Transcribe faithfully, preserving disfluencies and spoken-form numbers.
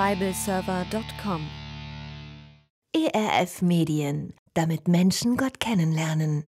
bible server dot com. E R F Medien, damit Menschen Gott kennenlernen.